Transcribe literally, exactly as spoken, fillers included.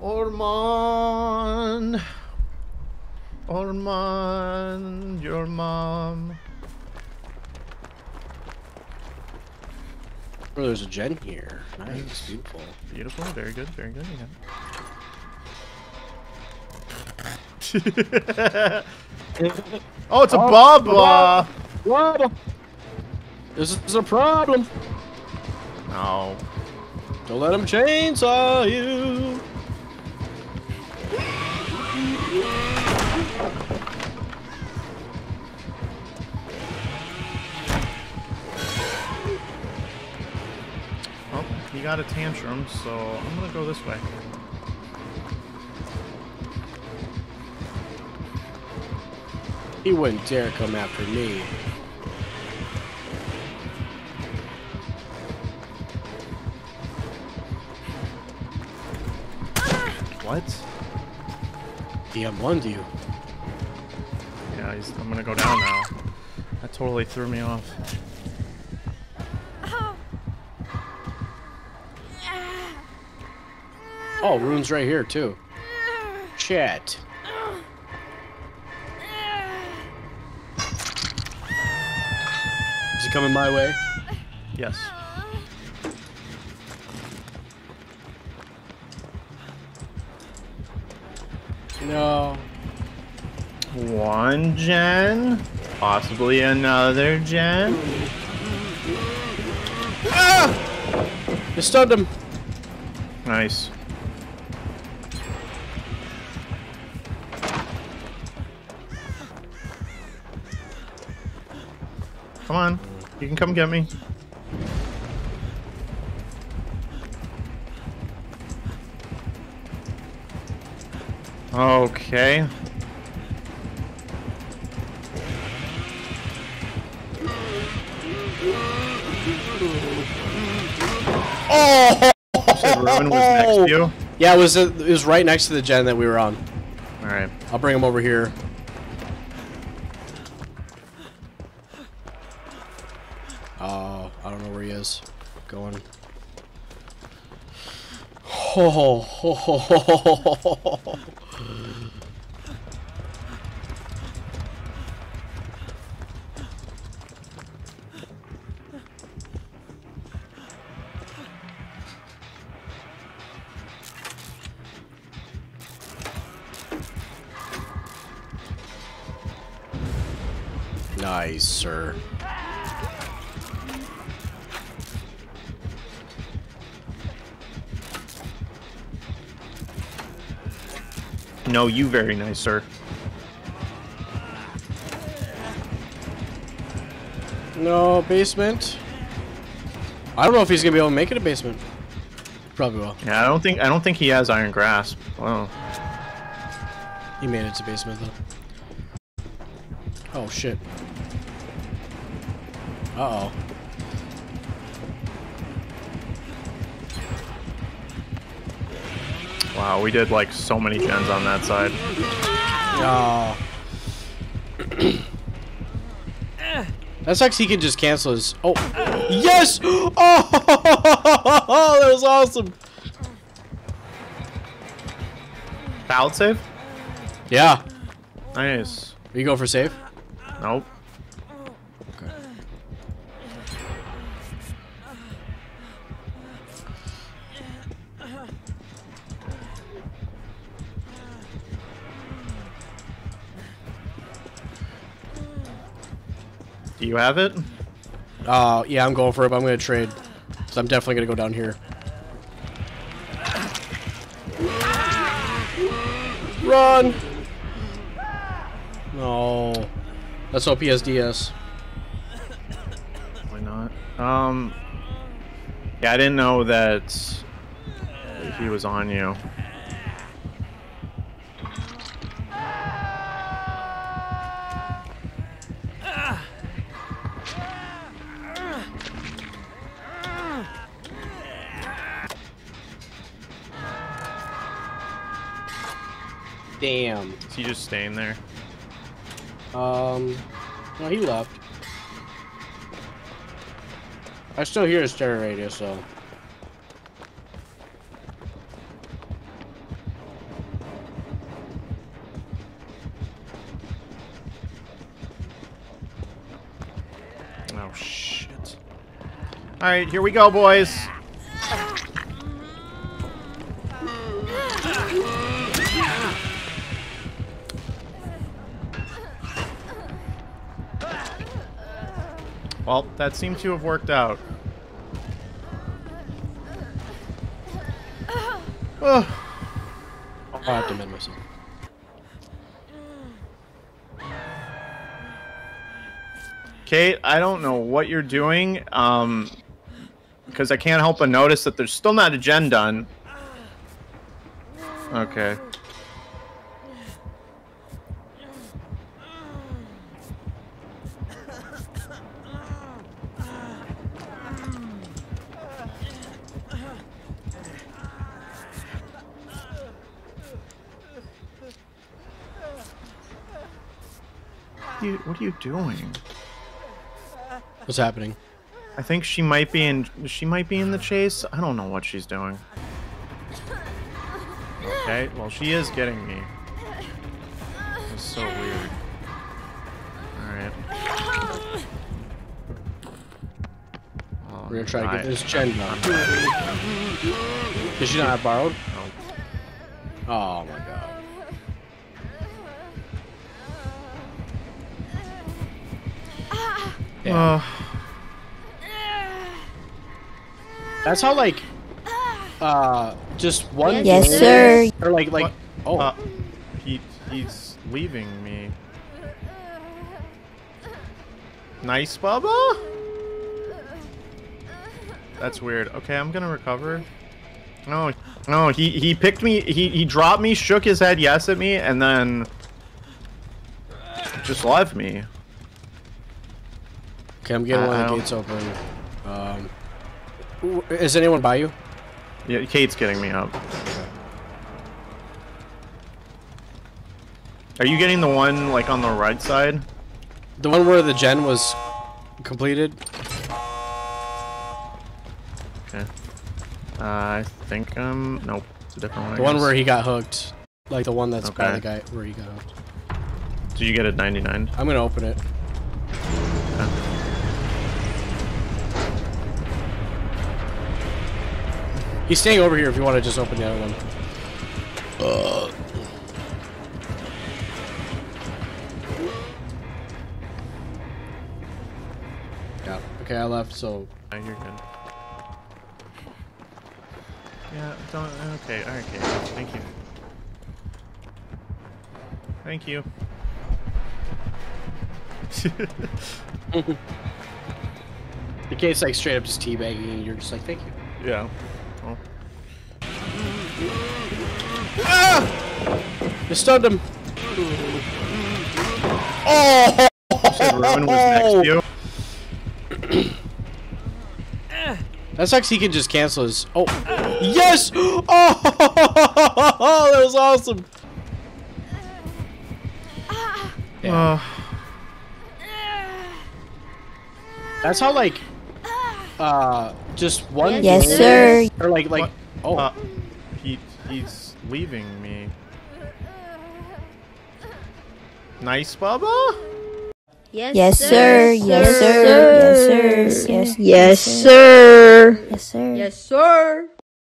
Orman, Orman, your mom. Oh, there's a gen here. Nice, nice. Beautiful, beautiful. Very good, very good. Yeah. Oh, it's a oh, Baba. What? This is a problem. No. Don't let him chainsaw you. He got a tantrum, so I'm gonna go this way. He wouldn't dare come after me. What? He unblocked you. Yeah, he's, I'm gonna go down now. That totally threw me off. Oh, rune's right here, too. Shit. Is he coming my way? Yes. No. One gen? Possibly another gen? Ah! I stunned him. Nice. Come on, you can come get me. Okay. Oh! So Ruin was next to you? Yeah, it was, it was right next to the gen that we were on. All right. I'll bring him over here. Oh, I don't know where he is. Going. Oh, ho, ho, ho, ho, ho, ho. Nice, sir. No, you very nice, sir. No, basement. I don't know if he's gonna be able to make it a basement. Probably will. Yeah, I don't think I don't think he has iron grasp. Wow. He made it to basement though. Oh shit. Uh oh. Wow, we did like so many gens on that side. Oh. That sucks. He can just cancel his. Oh, yes! Oh, that was awesome. Foul save? Yeah. Nice. Are you going for save? Nope. Okay. Do you have it? Uh, yeah, I'm going for it, but I'm going to trade. So I'm definitely going to go down here. Run! No. That's all P S D S. Why not? Um, yeah, I didn't know that he was on you. Damn. Is he just staying there? Uh, Um, no, he left. I still hear his terror radio, so. Oh, shit. Alright, here we go, boys. Well, that seemed to have worked out. Oh. I'll have to mend myself. Kate, I don't know what you're doing, um, because I can't help but notice that there's still not a gen done. Okay. What are you doing? What's happening? I think she might be in. She might be in the chase. I don't know what she's doing. Okay. Well, she is getting me. That's so weird. All right. Oh, we're gonna try to get this gen done. Did she not have borrowed? No. Oh my god. Uh, that's how, like, uh, just one. Yes, sir. Or like, like, oh, uh, he he's leaving me. Nice, Bubba. That's weird. Okay, I'm gonna recover. No, no, he he picked me. He he dropped me, shook his head yes at me, and then just left me. Okay, I'm getting one of the gates open. Um, is anyone by you? Yeah, Kate's getting me up. Okay. Are you getting the one, like, on the right side? The one where the gen was completed? Okay. Uh, I think, um, nope. It's a different one. The one where he got hooked. Like, the one that's okay. By the guy where he got hooked. Did you get a ninety-nine? I'm gonna open it. Okay. He's staying over here if you want to just open the other one. Uh. Yeah. Okay, I left, so... Oh, you're good. Yeah, don't... Okay, alright, okay. Thank you. Thank you. The kid's like straight up just teabagging and you're just like, thank you. Yeah. Ah! I stunned him. Oh! So Ruin was next to you. That sucks. He can just cancel his. Oh, yes! Oh, that was awesome. Yeah. Uh, That's how like, uh, just one. Yes, sir. Or like, like, oh. Uh, he he's. Leaving me. Nice, Bubba? Yes, yes, sir. Yes, sir. Yes, sir. Yes, sir. Yes, sir. Yes, sir. Yes, sir. Yes, sir. Yes, sir.